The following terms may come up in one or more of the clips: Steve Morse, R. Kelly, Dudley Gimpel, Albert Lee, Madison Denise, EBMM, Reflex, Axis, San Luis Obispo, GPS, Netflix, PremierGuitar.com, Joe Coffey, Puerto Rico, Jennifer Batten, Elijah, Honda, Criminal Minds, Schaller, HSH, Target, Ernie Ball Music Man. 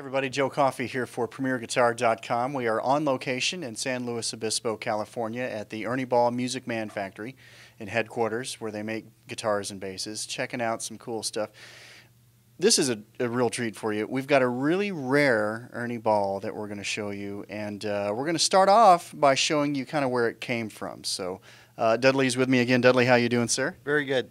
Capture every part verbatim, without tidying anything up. Everybody, Joe Coffey here for Premier Guitar dot com. We are on location in San Luis Obispo, California at the Ernie Ball Music Man factory in headquarters where they make guitars and basses, checking out some cool stuff. This is a, a real treat for you. We've got a really rare Ernie Ball that we're going to show you, and uh, we're going to start off by showing you kind of where it came from. So uh, Dudley's with me again. Dudley, how you doing, sir? Very good.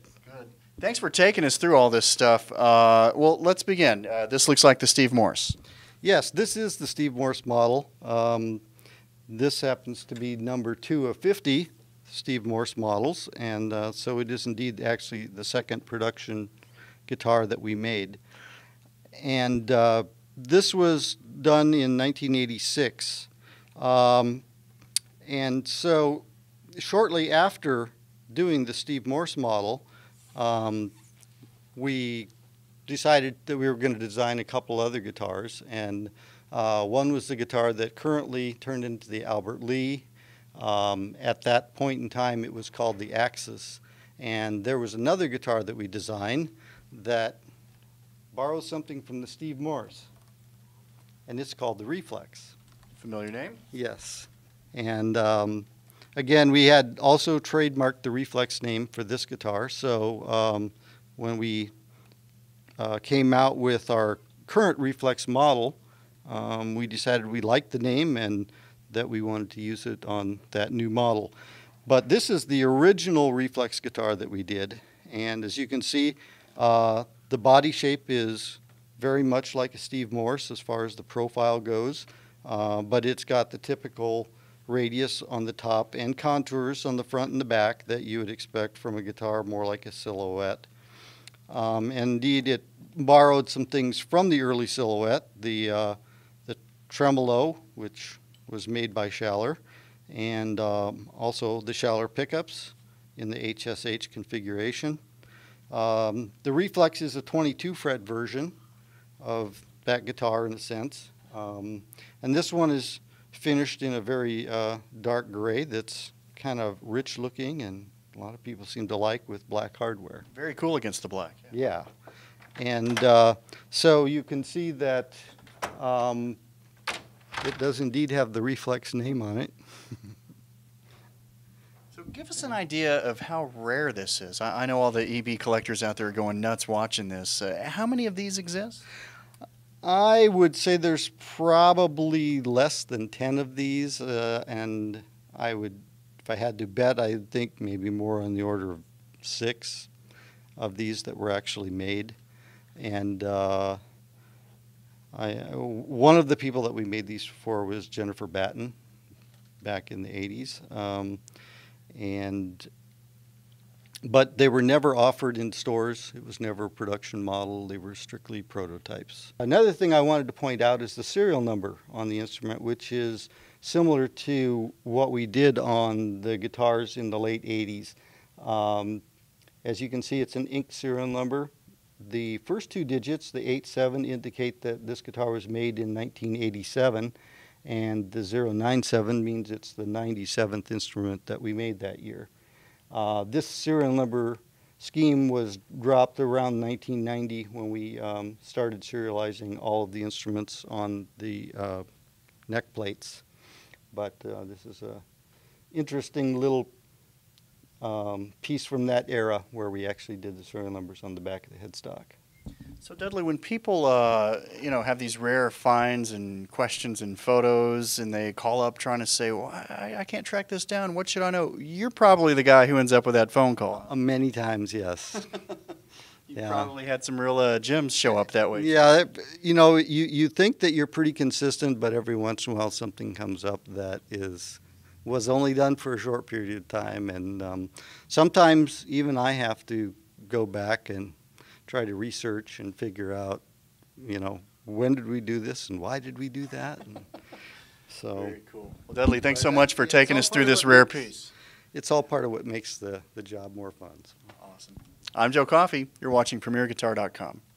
Thanks for taking us through all this stuff. Uh, well, let's begin. Uh, this looks like the Steve Morse. Yes, this is the Steve Morse model. Um, this happens to be number two of fifty Steve Morse models, and uh, so it is indeed actually the second production guitar that we made. And uh, this was done in nineteen eighty-six. Um, and so shortly after doing the Steve Morse model, Um, we decided that we were going to design a couple other guitars, and uh, one was the guitar that currently turned into the Albert Lee. Um, at that point in time, it was called the Axis, and there was another guitar that we designed that borrows something from the Steve Morse, and it's called the Reflex. Familiar name? Yes. And um, again, we had also trademarked the Reflex name for this guitar, so um, when we uh, came out with our current Reflex model, um, we decided we liked the name and that we wanted to use it on that new model. But this is the original Reflex guitar that we did, and as you can see, uh, the body shape is very much like a Steve Morse as far as the profile goes, uh, but it's got the typical radius on the top and contours on the front and the back that you would expect from a guitar, more like a silhouette. Um, indeed, it borrowed some things from the early silhouette, the, uh, the tremolo, which was made by Schaller, and um, also the Schaller pickups in the H S H configuration. Um, the Reflex is a twenty-two fret version of that guitar in a sense, um, and this one is finished in a very uh, dark gray that's kind of rich looking, and a lot of people seem to like with black hardware. Very cool against the black. Yeah. yeah. And uh, so you can see that um, it does indeed have the Reflex name on it. So give us an idea of how rare this is. I, I know all the E B collectors out there are going nuts watching this. Uh, how many of these exist? I would say there's probably less than ten of these, uh, and I would, if I had to bet, I think maybe more on the order of six of these that were actually made. And uh, I, one of the people that we made these for was Jennifer Batten back in the eighties. Um, and But they were never offered in stores. It was never a production model. They were strictly prototypes. Another thing I wanted to point out is the serial number on the instrument, which is similar to what we did on the guitars in the late eighties. Um, as you can see, it's an ink serial number. The first two digits, the eight seven, indicate that this guitar was made in nineteen eighty-seven, and the zero nine seven means it's the ninety-seventh instrument that we made that year. Uh, this serial number scheme was dropped around nineteen ninety when we um, started serializing all of the instruments on the uh, neck plates. But uh, this is an interesting little um, piece from that era where we actually did the serial numbers on the back of the headstock. So Dudley, when people uh, you know, have these rare finds and questions and photos, and they call up trying to say, well, I, I can't track this down, what should I know? You're probably the guy who ends up with that phone call. Uh, many times, yes. you yeah. probably had some real uh, gems show up that way. Yeah, you know, you, you think that you're pretty consistent, but every once in a while something comes up that is was only done for a short period of time. And um, sometimes even I have to go back and try to research and figure out, you know, when did we do this and why did we do that? And so, very cool. Well, Dudley, thanks so much for taking us through this rare piece. It's all part of what makes the, the job more fun. So. Awesome. I'm Joe Coffey. You're watching Premier Guitar dot com.